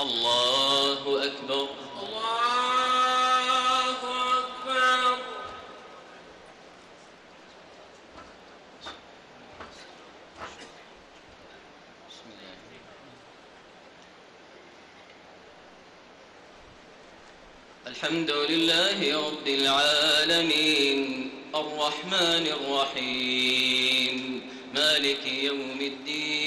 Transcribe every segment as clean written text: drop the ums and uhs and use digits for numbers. الله أكبر. الله أكبر. بسم الله. الحمد لله رب العالمين الرحمن الرحيم مالك يوم الدين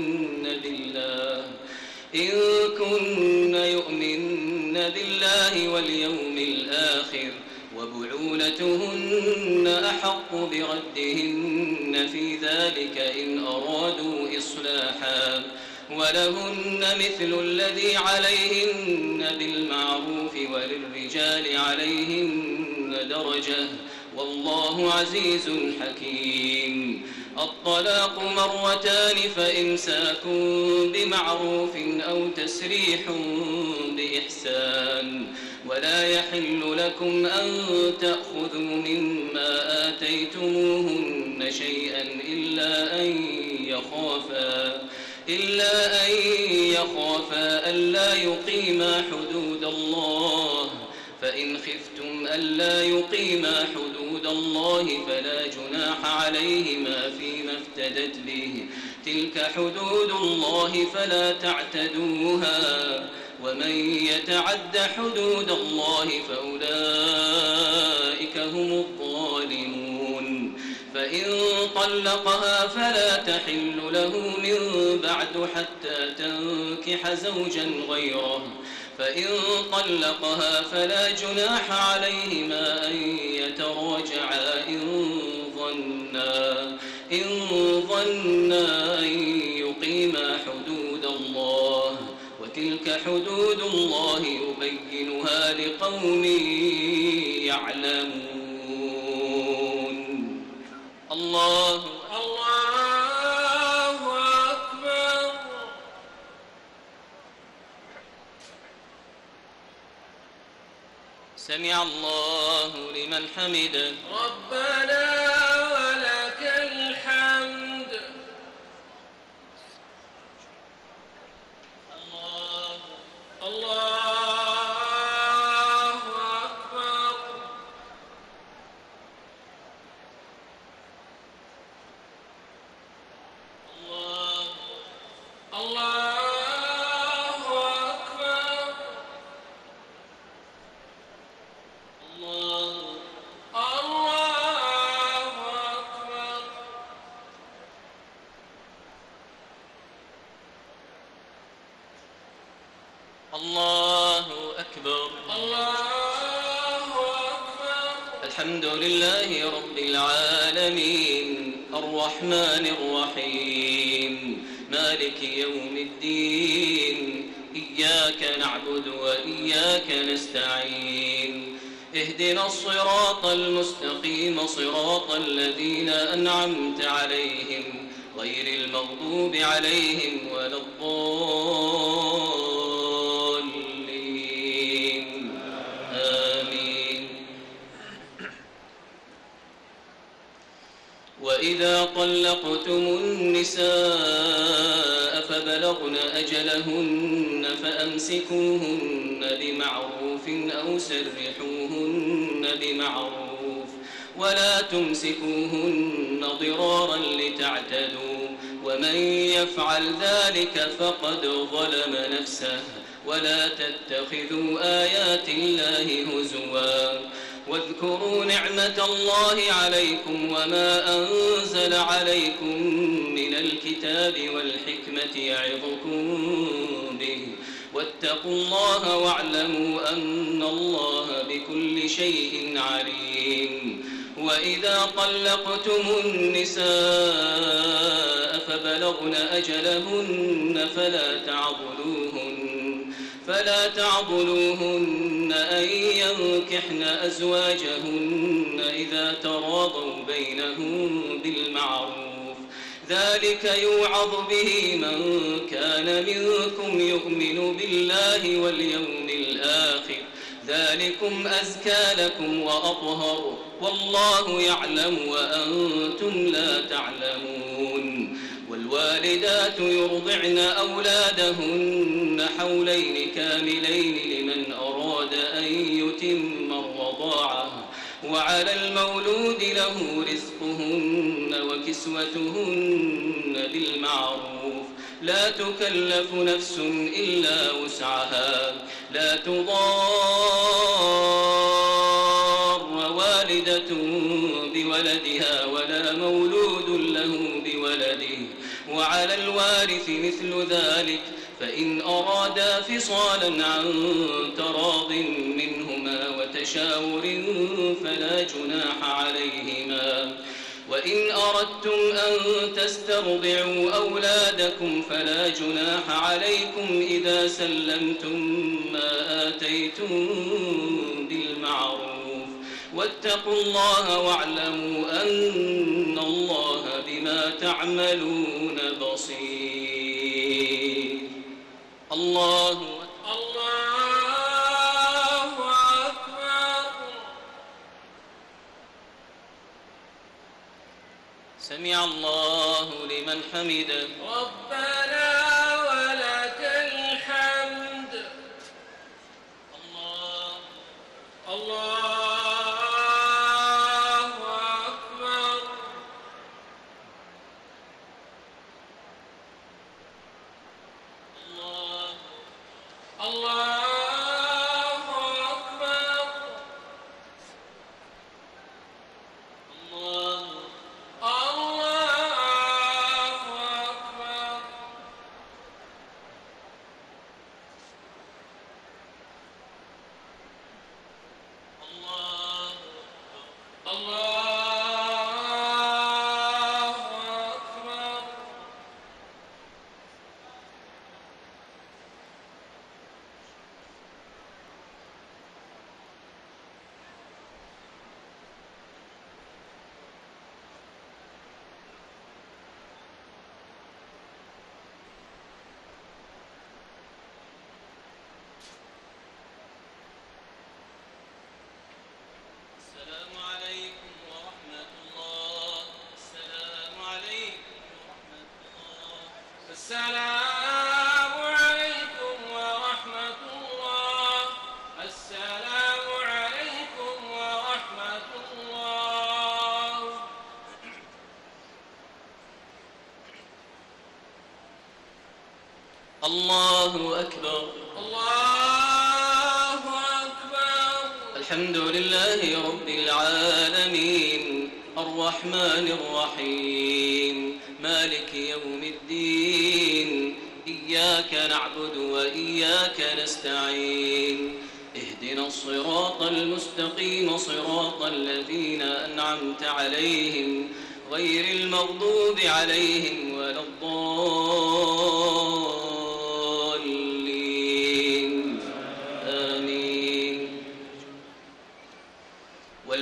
بالله واليوم الآخر. وبعولتهن أحق بردهن في ذلك إن أرادوا إصلاحا. ولهن مثل الذي عليهن بالمعروف وللرجال عليهن درجة والله عزيز حكيم. الطلاق مرتان فإمساك بمعروف أو تسريح بإحسان. ولا يحل لكم أن تأخذوا مما آتيتموهن شيئا إلا أن يخافا ألا يقيما حدود الله. فإن خفتم ألا يقيما حدود الله فلا جناح عليهما فيما افتدت به. تلك حدود الله فلا تعتدوها. ومن يتعد حدود الله فأولئك هم الظالمون. فإن طلقها فلا تحل له من بعد حتى تنكح زوجا غيره. فإن طلقها فلا جناح عليهما أن يتراجعا إن ظنا أن يقيما حدود الله. وتلك حدود الله يبينها لقوم يعلمون. سمع الله لمن حمده. ربنا ولك الحمد. الله أكبر. الله أكبر. الحمد لله رب العالمين الرحمن الرحيم مالك يوم الدين إياك نعبد وإياك نستعين اهدنا الصراط المستقيم صراط الذين أنعمت عليهم غير المغضوب عليهم ولا الضالين إذا طلقتم النساء فبلغن أجلهن فأمسكوهن بمعروف أو سرحوهن بمعروف. ولا تمسكوهن ضرارا لتعتدوا. ومن يفعل ذلك فقد ظلم نفسه ولا تتخذوا آيات الله هزوا واذكروا نعمة الله عليكم وما أنزل عليكم من الكتاب والحكمة يعظكم به واتقوا الله واعلموا أن الله بكل شيء عليم وإذا طلقتم النساء فبلغن أجلهن فلا تعضلوهن أن ينكحن أزواجهن إذا تراضوا بينهم بالمعروف ذلك يوعظ به من كان منكم يؤمن بالله واليوم الآخر ذلكم أزكى لكم وأطهر والله يعلم وأنتم لا تعلمون والوالدات يرضعن أولادهن حولين كاملين لمن أراد أن يتم الرضاعة وعلى المولود له رزقهن وكسوتهن بالمعروف لا تكلف نفس إلا وسعها لا تضار والدة بولدها ولا مولود له بولده وعلى الوارث مثل ذلك فإن أرادا فصالا عن تراض منهما وتشاور فلا جناح عليهما وإن أردتم أن تسترضعوا أولادكم فلا جناح عليكم إذا سلمتم ما آتيتم بالمعروف واتقوا الله واعلموا أن الله بما تعملون بصير الله أكبر سمع الله لمن حمده ربنا ولك الحمد الله أكبر الله أكبر الحمد لله رب العالمين الرحمن الرحيم مالك يوم الدين إياك نعبد وإياك نستعين اهدنا الصراط المستقيم صراط الذين أنعمت عليهم غير المغضوب عليهم ولا الضالين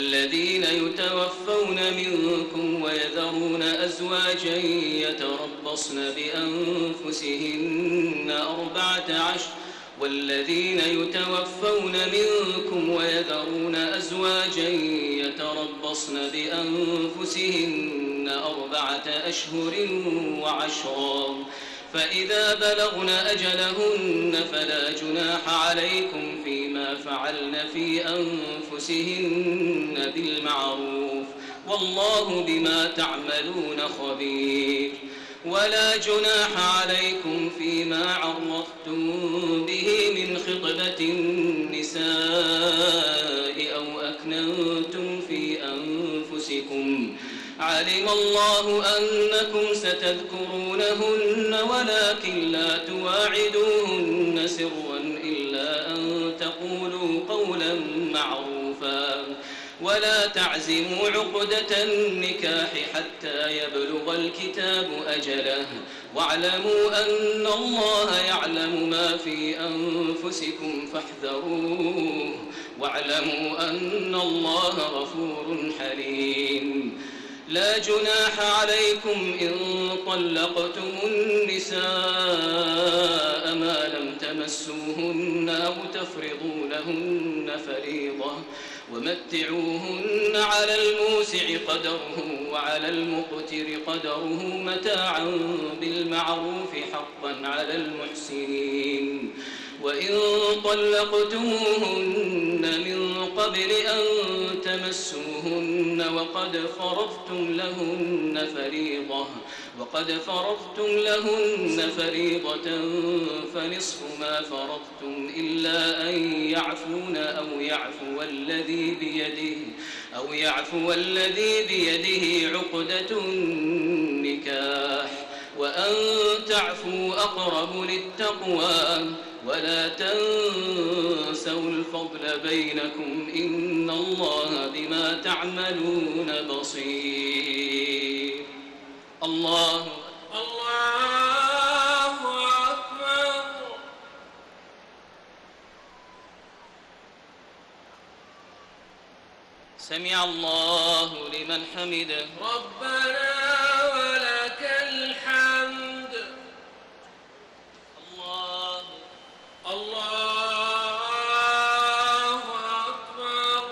الذين يتوفون منكم ويذرون أزواجا يتربصن بأنفسهن 14 والذين يتوفون منكم ويذرون أزواجا يتربصن بأنفسهن 4 أشهر و10 فإذا بلغن أجلهن فلا جناح عليكم فيما فعلن في أنفسهن بالمعروف والله بما تعملون خبير ولا جناح عليكم فيما عرضتم به من خطبة النساء أو أكننتم في أنفسكم، علم الله أنكم ستذكرونهن ولكن لا تواعدوهن سرا إلا أن تقولوا قولا معروفا، ولا تعزموا عقدة النكاح حتى يبلغ الكتاب أجله، واعلموا أن الله يعلم ما في أنفسكم فاحذروه، واعلموا أن الله غفور حليم. لا جناح عليكم إن طلقتم النساء ما لم تمسوهن أو تفرضوا لهن فريضة، ومتعوهن على الموسع قدره وعلى المقتر قدره متاعا بالمعروف حقا على المحسنين، وإن طلقتموهن من قبل أن تمسوهن وقد فرضتم لهن فريضة فنصف ما فرضتم إلا أن يعفون أو يعفو الذي بيده عقدة النكاح، وأن تعفوا أقرب للتقوى، ولا تنسوا الفضل بينكم إن الله بما تعملون بصير. الله أكبر. سمع الله لمن حمده، ربنا ولك الحمد. الله أكبر.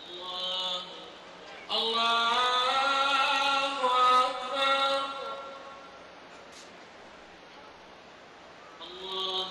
الله أكبر. الله أكبر. الله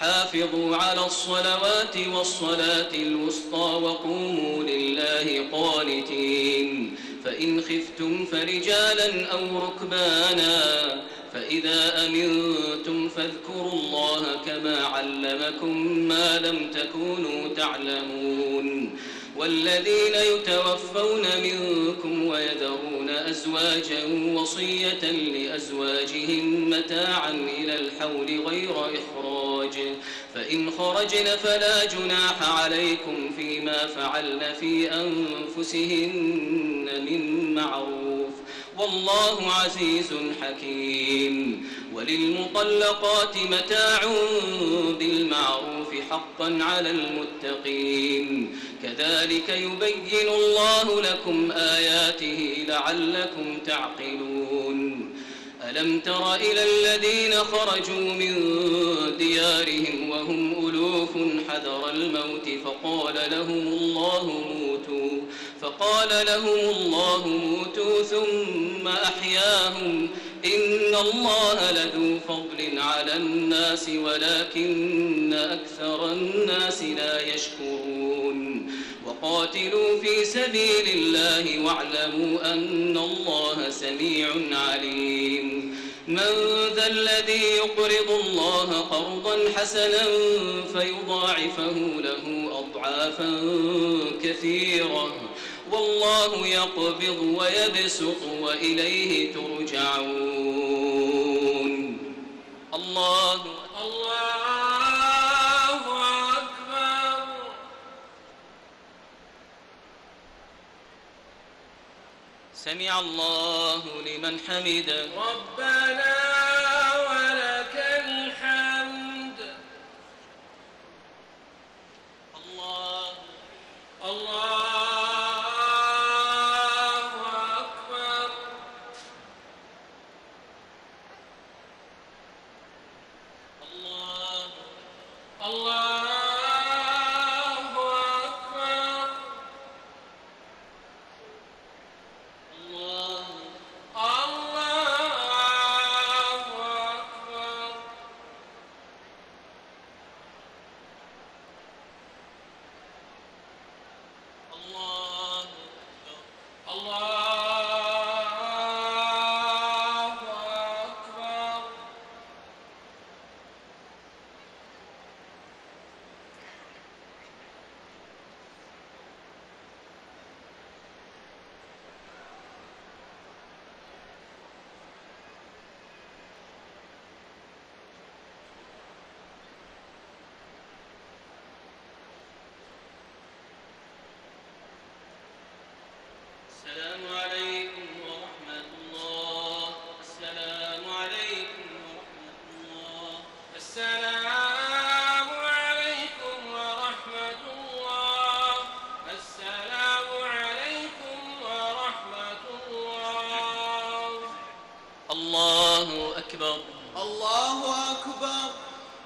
حافظوا على الصلوات والصلاة الوسطى وقوموا لله قانتين، فإن خفتم فرجالا أو ركبانا، فإذا أمنتم فاذكروا الله كما علمكم ما لم تكونوا تعلمون، والذين يتوفون منكم ويذرون أزواجا وصية لأزواجهم متاعا إلى الحول غير إخراج، فإن خرجن فلا جناح عليكم فيما فعلن في أنفسهن من معروف، والله عزيز حكيم. وللمطلقات متاع بالمعروف حقا على المتقين، كذلك يبين الله لكم آياته لعلكم تعقلون. ألم تر إلى الذين خرجوا من ديارهم وهم ألوف حذر الموت فقال لهم الله موتوا ثم أحياهم، إن الله لذو فضل على الناس ولكن أكثر الناس لا يشكرون. وقاتلوا في سبيل الله واعلموا أن الله سميع عليم. من ذا الذي يقرض الله قرضا حسنا فيضاعفه له أضعافا كثيرة، والله يقبض ويبسط وإليه ترجعون. الله أكبر. سمع الله لمن حمده ربنا ولك الحمد. الله الله أكبر. الله الله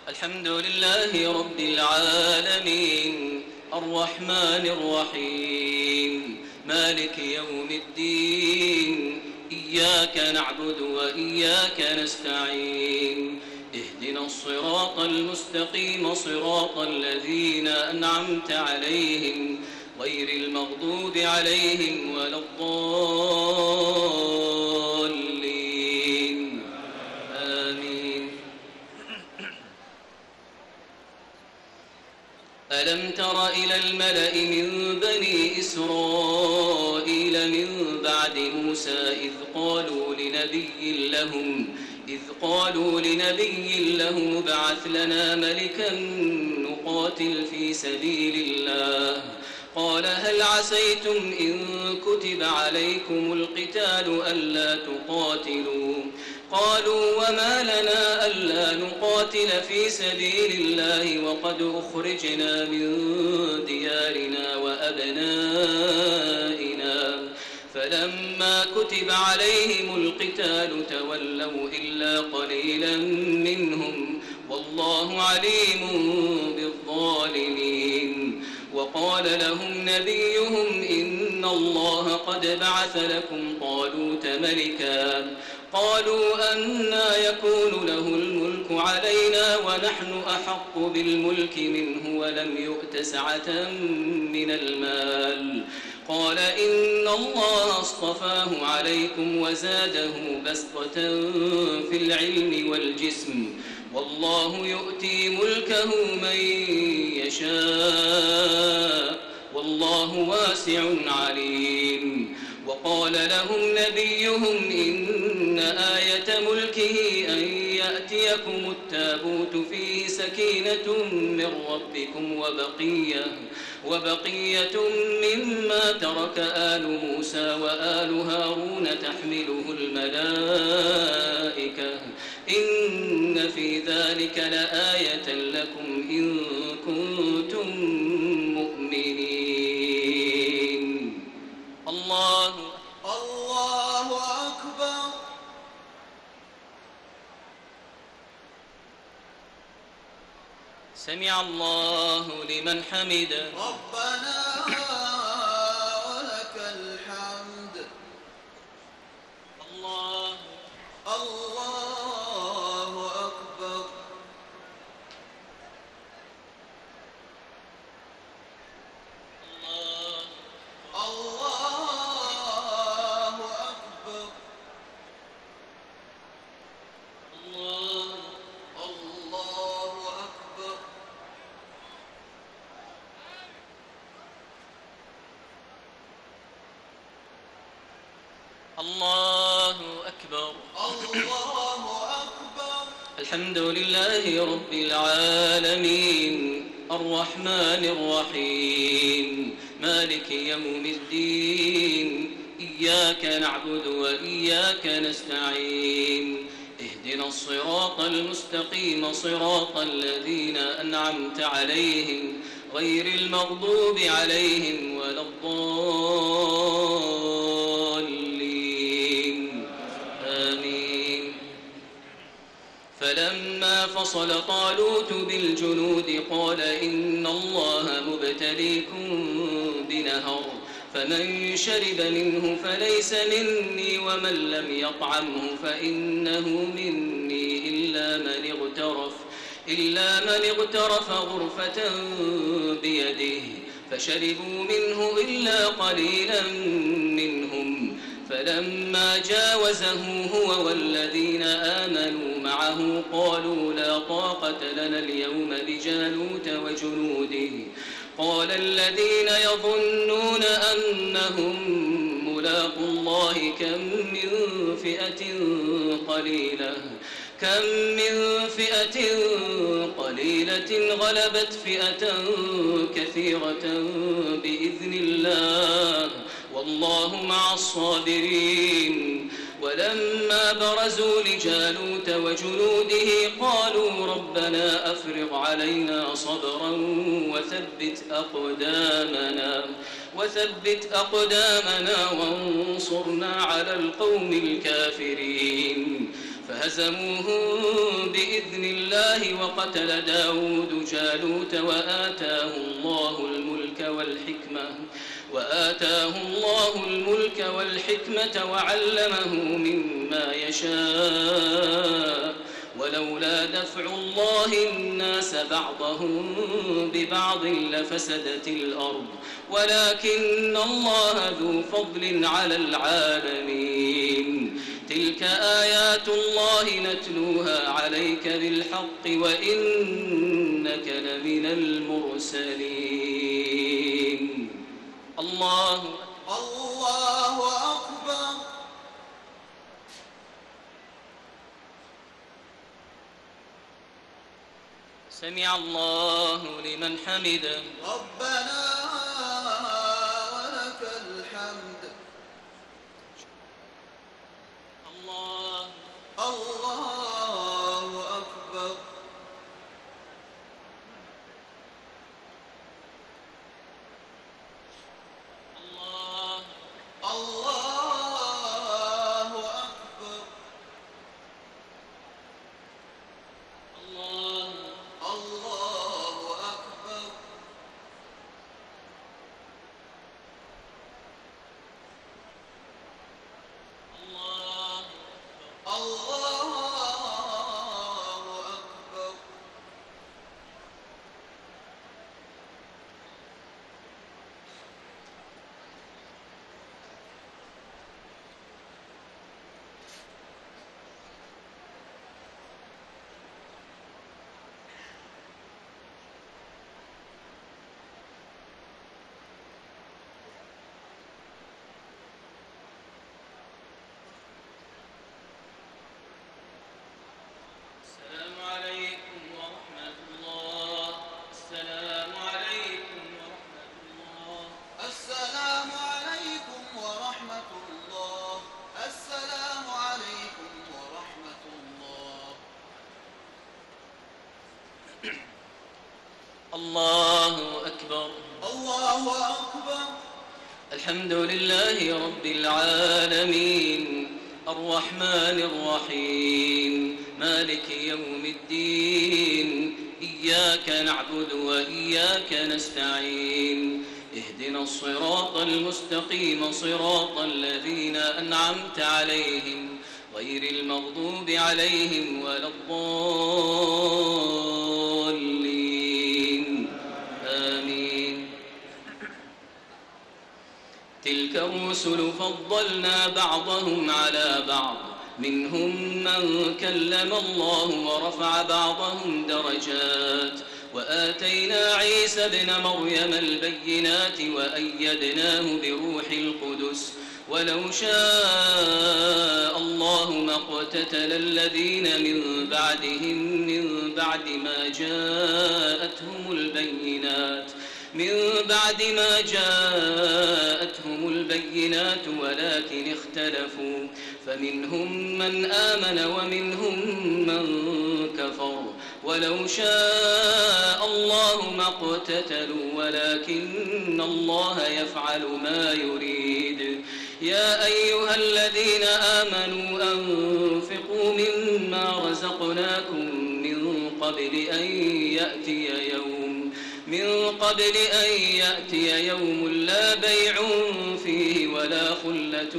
الحمد لله رب العالمين الرحمن الرحيم مالك يوم الدين إياك نعبد وإياك نستعين اهدنا الصراط المستقيم صراط الذين أنعمت عليهم غير المغضوب عليهم ولا الضالين. ألم تر إلى الملأ من بني إسرائيل من بعد موسى إذ قالوا لنبي لهم ابعث لنا ملكا نقاتل في سبيل الله قال هل عسيتم إن كتب عليكم القتال ألا تقاتلوا قالوا وما لنا ألا نقاتل في سبيل الله وقد أخرجنا من ديارنا وأبنائنا فلما كتب عليهم القتال تولوا إلا قليلا منهم والله عليم بالظالمين. وقال لهم نبيهم إن الله قد بعث لكم طالوت ملكا قالوا أنى يكون له الملك علينا ونحن أحق بالملك منه ولم يؤت سعة من المال قال إن الله اصطفاه عليكم وزاده بسطة في العلم والجسم والله يؤتي ملكه من يشاء والله واسع عليم. وقال لهم نبيهم إن آية ملكه أن يأتيكم التابوت فيه سكينة من ربكم وبقية مما ترك آل موسى وآل هارون تحمله الملائكة إن في ذلك لآية لكم إن كنتم مؤمنين. الله أكبر. سمع الله لمن حمده ربنا ولك الحمد. الله الله أكبر. الله الله أكبر. الله الله أكبر. الله أكبر. الله أكبر. الحمد لله رب العالمين الرحمن الرحيم مالك يوم الدين إياك نعبد وإياك نستعين اهدنا الصراط المستقيم صراط الذين أنعمت عليهم غير المغضوب عليهم ولا الضالين آمين فلما فصل طالوت بالجنود قال إن الله مبتليكم بنهر فمن شرب منه فليس مني ومن لم يطعمه فإنه مني إلا من اغترف غرفة بيده فشربوا منه إلا قليلا منهم فلما جاوزه هو والذين آمنوا معه قالوا لا طاقة لنا اليوم بجالوت وجنوده قال الذين يظنون أنهم ملاقو الله كم من فئة قليلة غلبت فئة كثيرة بإذن الله والله مع الصابرين ولما برزوا لجالوت وجنوده قالوا ربنا أفرغ علينا صبرا وثبت أقدامنا وانصرنا على القوم الكافرين فهزموهم بإذن الله وقتل داود جالوت وآتاه الله الملك والحكمة وعلمه مما يشاء ولولا دفع الله الناس بعضهم ببعض لفسدت الأرض ولكن الله ذو فضل على العالمين تلك آيات الله نتلوها عليك بالحق وإنك لمن المرسلين الله أكبر سمع الله لمن حمده ربنا ولك الحمد الله أكبر الله أكبر الحمد لله رب العالمين الرحمن الرحيم مالك يوم الدين إياك نعبد وإياك نستعين اهدنا الصراط المستقيم صراط الذين أنعمت عليهم غير المغضوب عليهم ولا الضالين آمين تلك الرسل فضلنا بعضهم على بعض منهم من كلم الله ورفع بعضهم درجات وآتينا عيسى ابن مريم البينات وأيدناه بروح القدس ولو شاء الله ما اقتتل الذين من بعدهم من بعد ما جاءتهم البينات من بعد ما جاءتهم البينات ولكن اختلفوا فمنهم من آمن ومنهم من كفر ولو شاء الله ما اقتتلوا ولكن الله يفعل ما يريد يا أيها الذين آمنوا أنفقوا مما رزقناكم من قبل أن يأتي يوم لا بيع فيه ولا خلة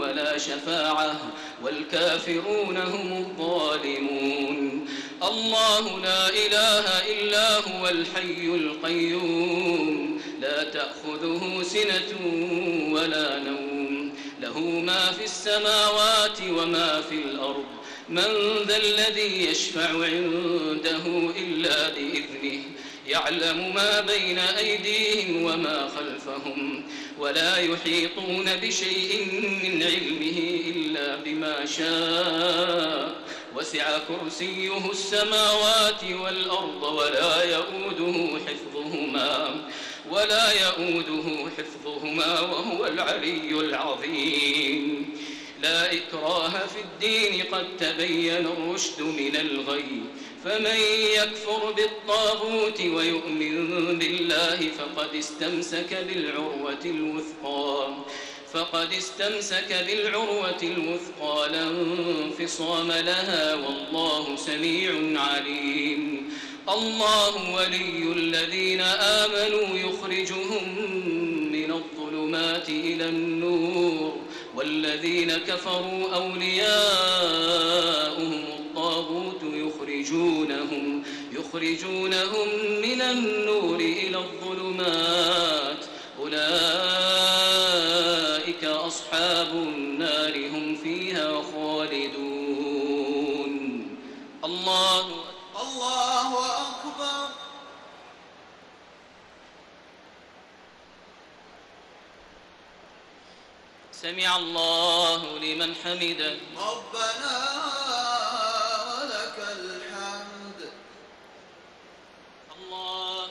ولا شفاعة والكافرون هم الظالمون الله لا إله إلا هو الحي القيوم لا تأخذه سنة ولا نوم له ما في السماوات وما في الأرض من ذا الذي يشفع عنده إلا بإذنه يعلم ما بين أيديهم وما خلفهم ولا يحيطون بشيء من علمه إلا بما شاء وسع كرسيه السماوات والأرض ولا يؤوده حفظهما وهو العلي العظيم لا إكراه في الدين قد تبين الرشد من الغي فمن يكفر بالطاغوت ويؤمن بالله فقد استمسك بالعروة الوثقى لا انفصام لها والله سميع عليم الله ولي الذين آمنوا يخرجهم من الظلمات إلى النور والذين كفروا أولياؤهم الطاغوت يخرجونهم من النور إلى الظلمات أولئك أصحاب النار هم فيها خالدون الله أكبر سمع الله لمن حمده ربنا ولك الحمد الله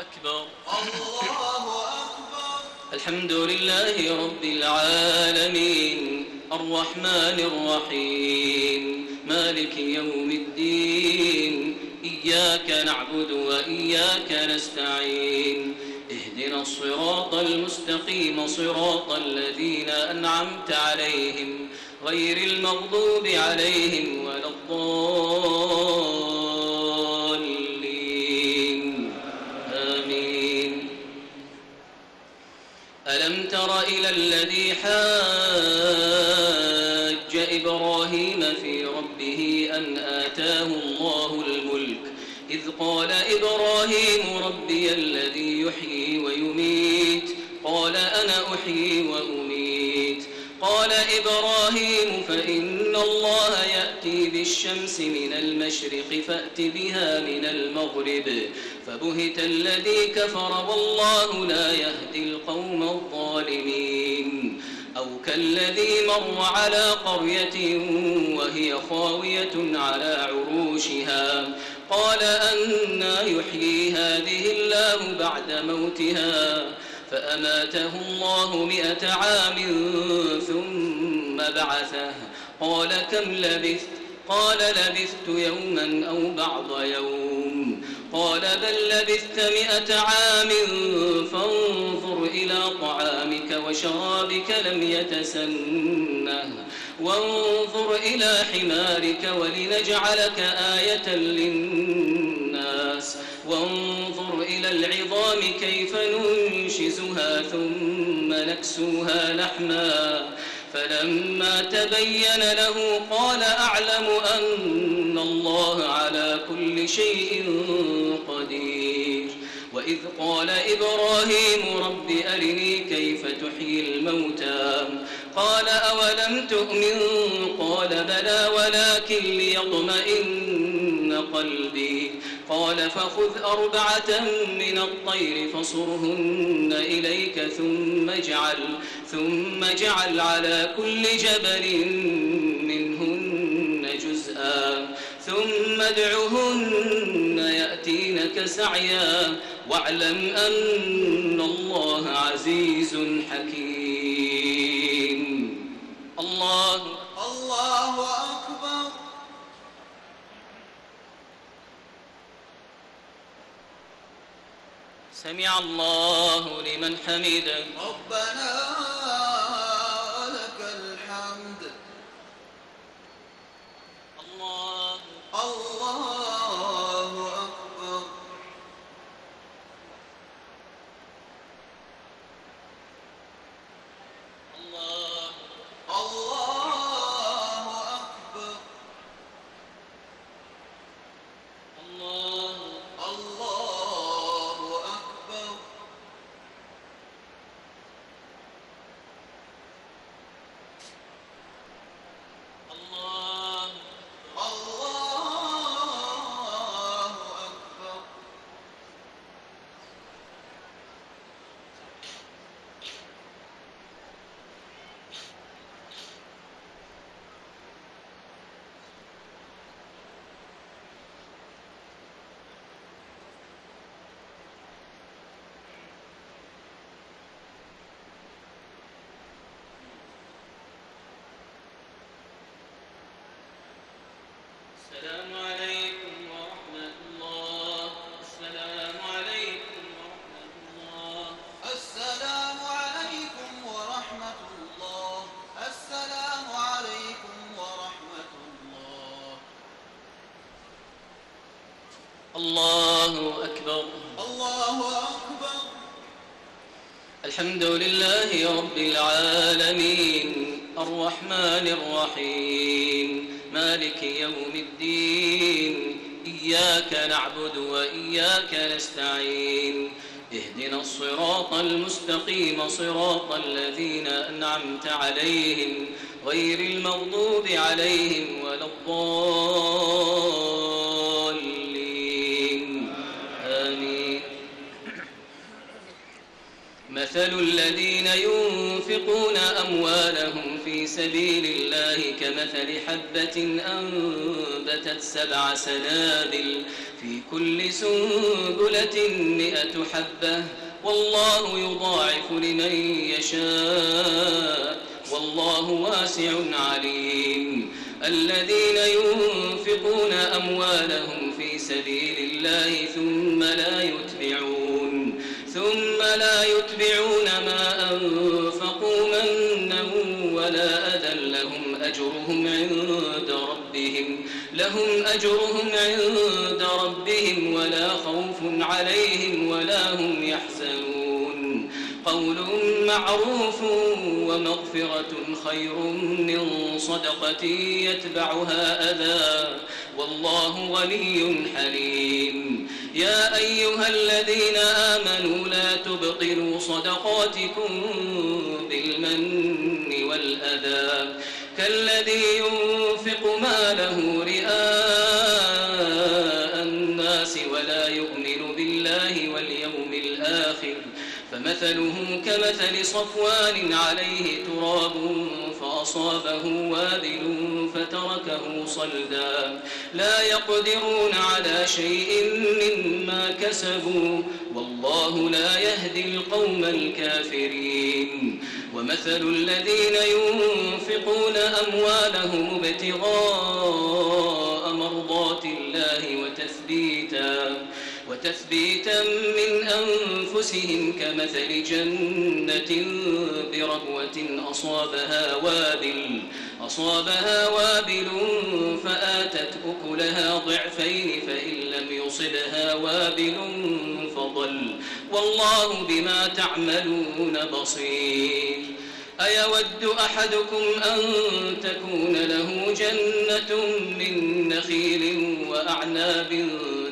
أكبر الله أكبر الحمد لله رب العالمين الرحمن الرحيم مالك يوم الدين إياك نعبد وإياك نستعين اهدنا الصراط المستقيم صراط الذين أنعمت عليهم غير المغضوب عليهم ولا الضالين ألم تر إلى الذي حاج إبراهيم في ربه أن آتاه الله الملك إذ قال إبراهيم ربي الذي يحيي ويميت قال أنا أحيي وأميت قال إبراهيم فإن الله يأتي بالشمس من المشرق فأت بها من المغرب فبهت الذي كفر والله لا يهدي القوم الظالمين أو كالذي مر على قرية وهي خاوية على عروشها قال أنى يحيي هذه الله بعد موتها فأماته الله 100 عام ثم بعثه قال كم لبثت قال لبثت يوما أو بعض يوم قال بل لبثت 100 عام فانظر إلى طعامك وشرابك لم يتسنه وانظر إلى حمارك ولنجعلك آية للناس وانظر إلى العظام كيف ننشزها ثم نكسوها لحما فلما تبين له قال أعلم أن الله على كل شيء قدير وإذ قال إبراهيم رب أرني كيف تحيي الموتى قال أولم تؤمن قال بلى ولكن ليطمئن قلبي قال فخذ 4 من الطير فصرهن إليك ثم اجعل على كل جبل منهن جزءا ثم ادعهن يأتينك سعيا واعلم أن الله عزيز حكيم. الله أكبر. سمع الله لمن حمده. ربنا لك الحمد. الله أكبر. الله أكبر. الله أكبر. الله أكبر. السلام عليكم ورحمة الله. السلام عليكم ورحمة الله. السلام عليكم ورحمة الله. السلام عليكم ورحمة الله. الله أكبر. الله أكبر. الحمد لله رب العالمين الرحمن الرحيم مالك يوم الدين إياك نعبد وإياك نستعين اهدنا الصراط المستقيم صراط الذين أنعمت عليهم غير المغضوب عليهم ولا الضالين آمين. مثل الذين ينفقون أموالهم في سبيل الله كمثل حبة أنبتت 7 سنابل في كل سنبلة 100 حبة والله يضاعف لمن يشاء والله واسع عليم. الذين ينفقون أموالهم في سبيل الله ثم لا يتبعون ما أنفقوا منا ولا أذى لهم أجرهم عند ربهم ولا خوف عليهم ولا هم يحزنون. قول معروف ومغفرة خير من صدقة يتبعها أذى والله غني حليم. يا أيها الذين آمنوا لا تبطلوا صدقاتكم بالمن والأذى كالذي ينفق ماله رئاء الناس ولا يؤمن بالله واليوم الآخر فمثله كمثل صفوان عليه تراب فأصابه وابل فتركه صلدا لا يقدرون على شيء مما كسبوا والله لا يهدي القوم الكافرين. ومثل الذين ينفقون أموالهم ابتغاء مرضات الله وتثبيتا من أنفسهم كمثل جنة بربوة أصابها وابل فآتت أكلها ضعفين فإن لم يصبها وابل فضل والله بما تعملون بصير. أيود أحدكم أن تكون له جنة من نخيل وأعناب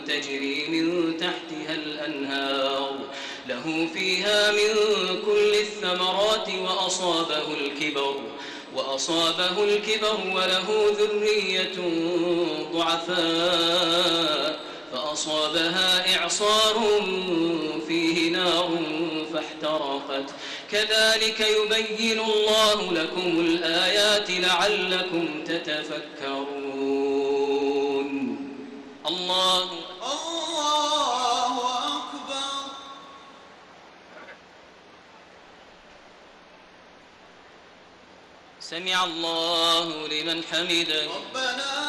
تجري من تحتها الأنهار له فيها من كل الثمرات وأصابه الكبر وله ذرية ضعفاء فأصابها إعصار فيه نار فاحترقت كذلك يبين الله لكم الآيات لعلكم تتفكرون. الله أكبر. سمع الله لمن حمده. ربنا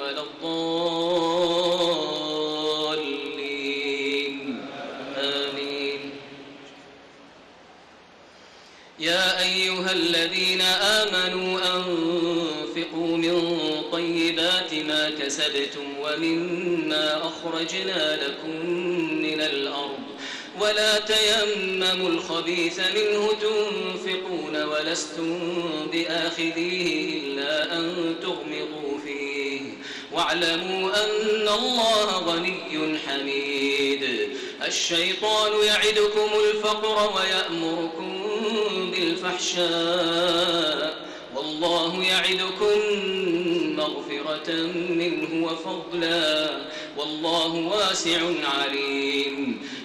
ولا الضالين. يا أيها الذين آمنوا أنفقوا من طيبات ما كسبتم ومما أخرجنا لكم من الأرض ولا تيمموا الخبيث منه تنفقون ولستم بآخذيه إلا أن تغمضوا فيه واعلموا أن الله غني حميد. الشيطان يعدكم الفقر ويأمركم بالفحشاء والله يعدكم مغفرة منه وفضلا والله واسع عليم.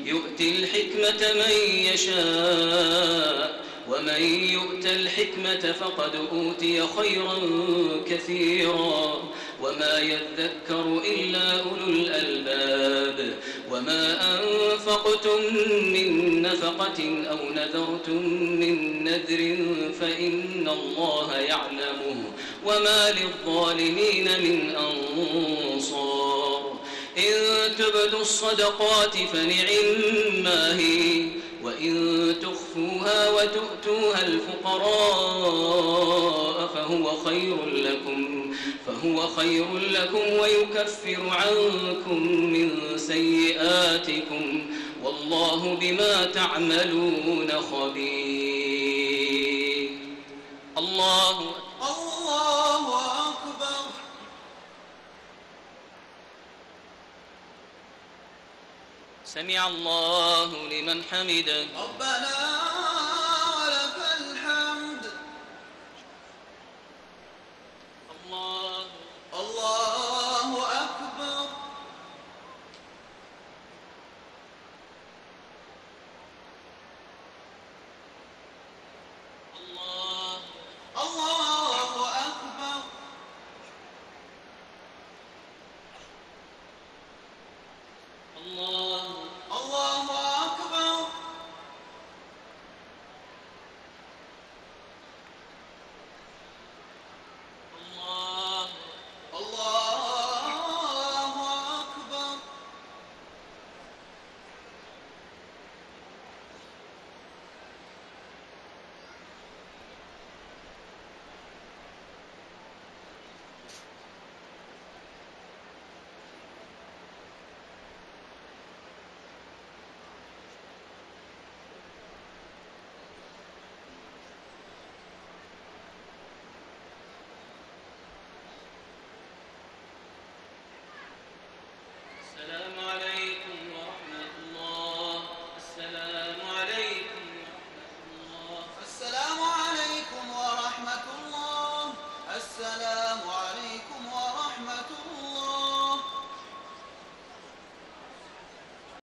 يؤتي الحكمة من يشاء ومن يؤت الحكمة فقد أوتي خيرا كثيرا وما يذكر إلا أولو الألباب. وما أنفقتم من نفقة أو نذرتم من نذر فإن الله يعلمه وما للظالمين من أنصار. إن تبدوا الصدقات فنعما هي وإن تخفوها وتؤتوها الفقراء فهو خير لكم ويكفر عنكم من سيئاتكم والله بما تعملون خبير. الله أكبر. سمع الله لمن حمده. ربنا Allah.